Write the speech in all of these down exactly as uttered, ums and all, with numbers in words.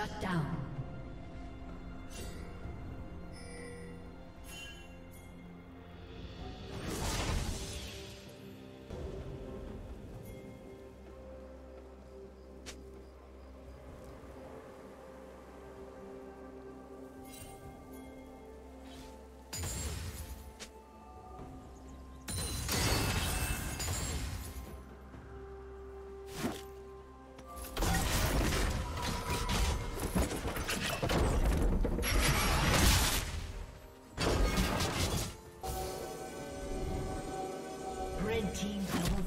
Shut down. Team double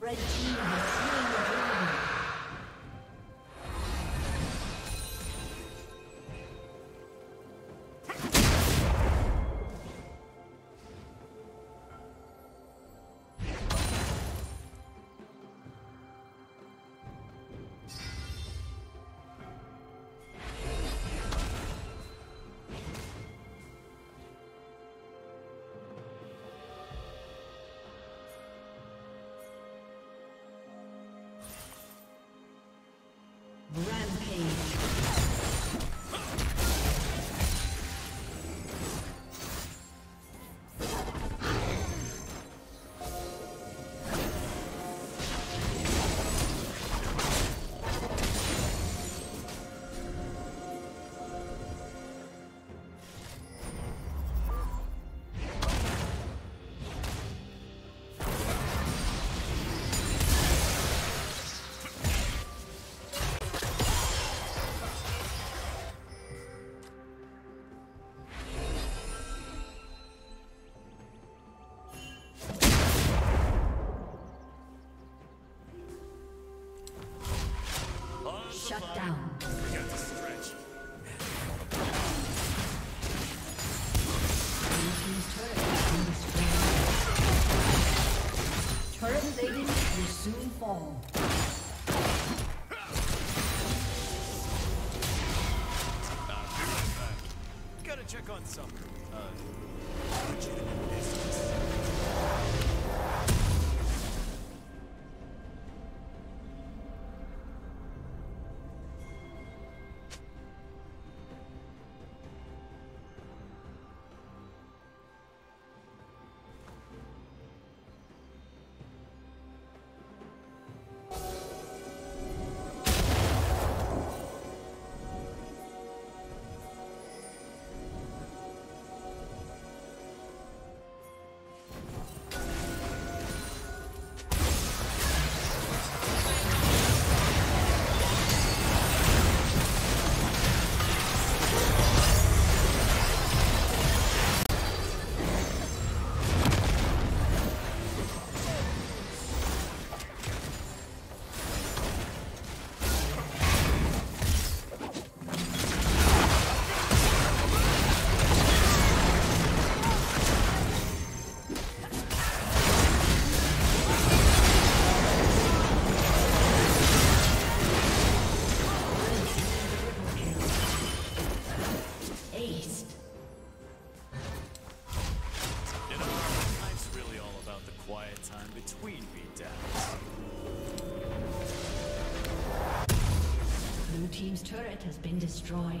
Red team has slain the dragon. Fall. Gotta check on something. Uh, legitimate business. Team's turret has been destroyed.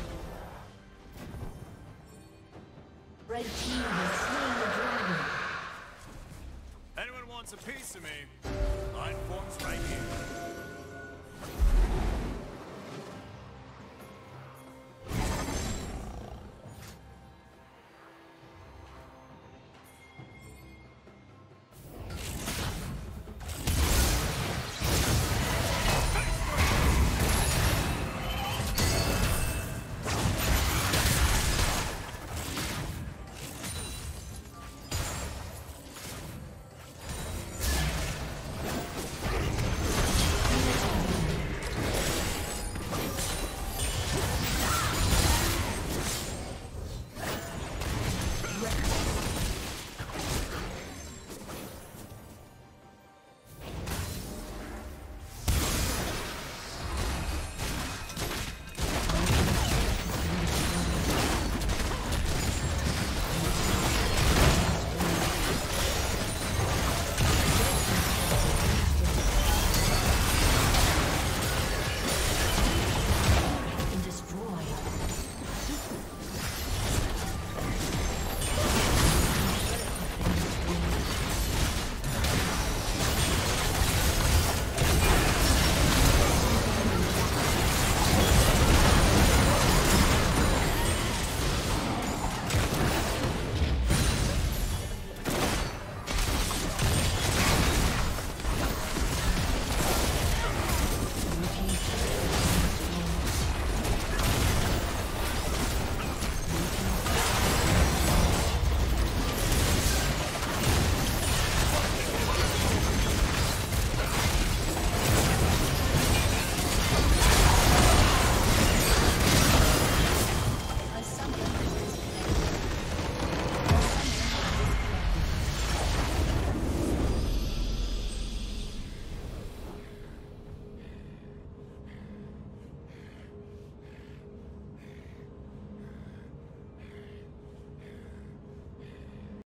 Red team.